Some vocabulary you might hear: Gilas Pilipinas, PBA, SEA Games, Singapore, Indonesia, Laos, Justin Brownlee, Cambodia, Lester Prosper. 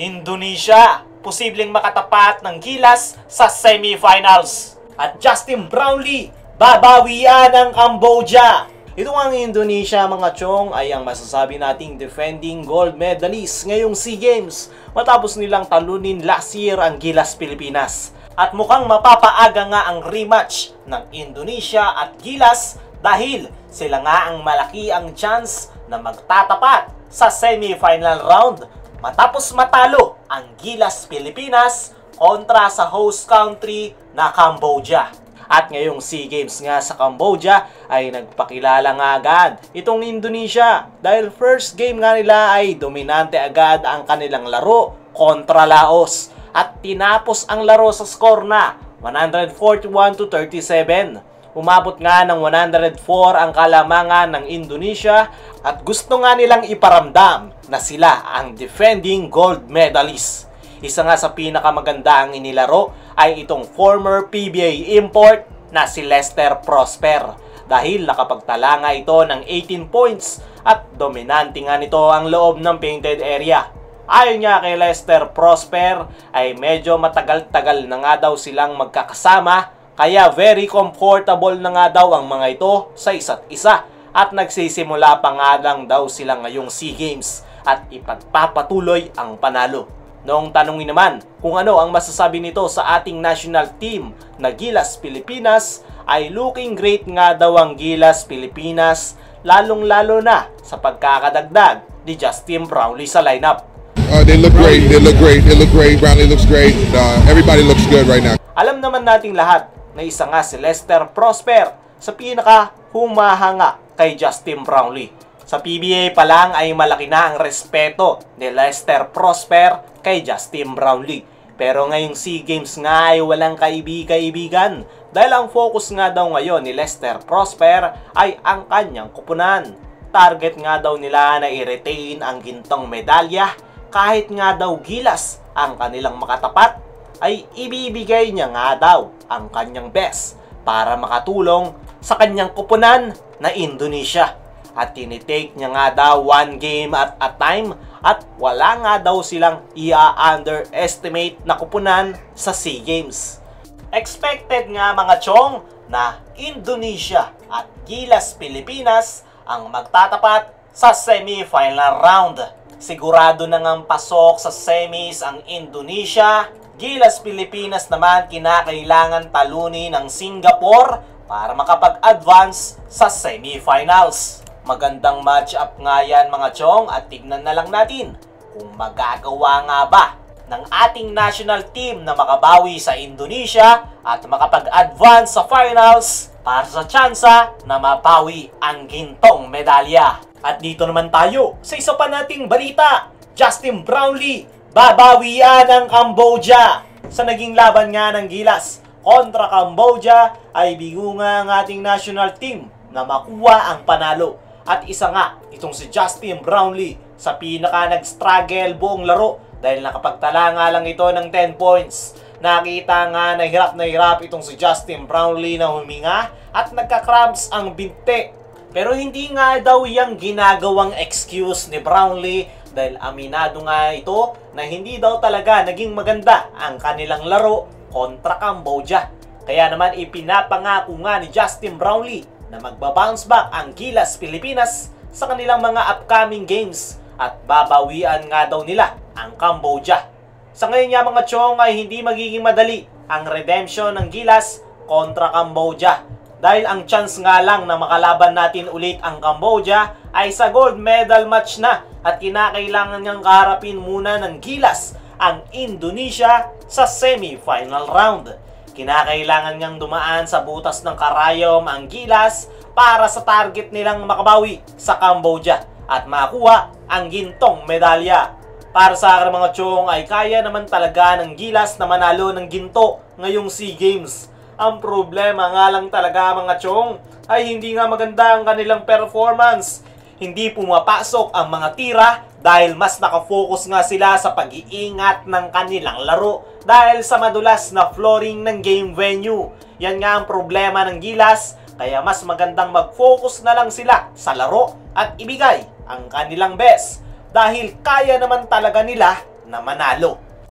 Indonesia, posibleng makatapat ng Gilas sa semifinals. At Justin Brownlee, babawian ng Cambodia. Ito ang Indonesia mga chong ay ang masasabi nating defending gold medalist ngayong SEA Games matapos nilang talunin last year ang Gilas Pilipinas. At mukhang mapapaaga nga ang rematch ng Indonesia at Gilas dahil sila nga ang malaki ang chance na magtatapat sa semi-final round matapos matalo ang Gilas Pilipinas kontra sa host country na Cambodia. At ngayong SEA Games nga sa Cambodia ay nagpakilala nga agad itong Indonesia dahil first game nga nila ay dominante agad ang kanilang laro kontra Laos at tinapos ang laro sa score na 141-37. Umabot nga ng 104 ang kalamangan ng Indonesia at gusto nga nilang iparamdam na sila ang defending gold medalist. Isa nga sa pinakamaganda ang inilaro ay itong former PBA import na si Lester Prosper dahil nakapagtala nga ito ng 18 points at dominante nga nito ang loob ng painted area. Ayon nga kay Lester Prosper ay medyo matagal-tagal na nga daw silang magkakasama kaya very comfortable na nga daw ang mga ito sa isa't isa at nagsisimula pa nga lang daw sila ngayong SEA Games at ipagpapatuloy ang panalo. Noong tanongin naman kung ano ang masasabi nito sa ating national team na Gilas Pilipinas ay looking great nga daw ang Gilas Pilipinas lalong-lalo na sa pagkakadagdag ni Justin Brownlee sa lineup. They look great, they look great, they look great. Brownlee looks great. Everybody looks good right now. Alam naman nating lahat na isa nga si Lester Prosper sa pinaka humahanga kay Justin Brownlee. Sa PBA pa lang ay malaki na ang respeto ni Lester Prosper kay Justin Brownlee. Pero ngayong SEA Games nga ay walang kaibigan dahil ang focus nga daw ngayon ni Lester Prosper ay ang kanyang kupunan. Target nga daw nila na i-retain ang gintong medalya kahit nga daw Gilas ang kanilang makatapat ay ibibigay niya nga daw ang kanyang best para makatulong sa kanyang kupunan na Indonesia. At tinitake niya nga daw one game at a time at wala nga daw silang i-underestimate na kupunan sa SEA Games. Expected nga mga chong na Indonesia at Gilas Pilipinas ang magtatapat sa semi-final round. Sigurado na ngang pasok sa semis ang Indonesia. Gilas Pilipinas naman kinakailangan talunin ng Singapore para makapag-advance sa semi-finals. Magandang match-up nga yan mga chong at tignan na lang natin kung magagawa nga ba ng ating national team na makabawi sa Indonesia at makapag-advance sa finals para sa tsansa na mabawi ang gintong medalya. At dito naman tayo sa isa pa nating balita, Justin Brownlee, babawian ang Cambodia. Sa naging laban nga ng Gilas kontra Cambodia ay bigo nga ang ating national team na makuha ang panalo. At isa nga, itong si Justin Brownlee sa pinaka nag-struggle buong laro dahil nakapagtala nga lang ito ng 10 points. Nakita nga nahirap itong si Justin Brownlee na huminga at nagka-cramps ang binte. Pero hindi nga daw yung ginagawang excuse ni Brownlee dahil aminado nga ito na hindi daw talaga naging maganda ang kanilang laro kontra Cambodia. Kaya naman ipinapangako nga ni Justin Brownlee na magbabounce back ang Gilas Pilipinas sa kanilang mga upcoming games at babawian nga daw nila ang Cambodia. Sa ngayon nga mga chong ay hindi magiging madali ang redemption ng Gilas kontra Cambodia dahil ang chance nga lang na makalaban natin ulit ang Cambodia ay sa gold medal match na at kinakailangan ngang kaharapin muna ng Gilas ang Indonesia sa semi-final round. Kinakailangan niyang dumaan sa butas ng karayom ang Gilas para sa target nilang makabawi sa Cambodia at makuha ang gintong medalya. Para sa akin mga chong ay kaya naman talaga ng Gilas na manalo ng ginto ngayong SEA Games. Ang problema nga lang talaga mga chong ay hindi nga maganda ang kanilang performance. Hindi pumapasok ang mga tira dahil mas nakafocus nga sila sa pag-iingat ng kanilang laro dahil sa madulas na flooring ng game venue. Yan nga ang problema ng Gilas kaya mas magandang mag-focus na lang sila sa laro at ibigay ang kanilang best dahil kaya naman talaga nila na manalo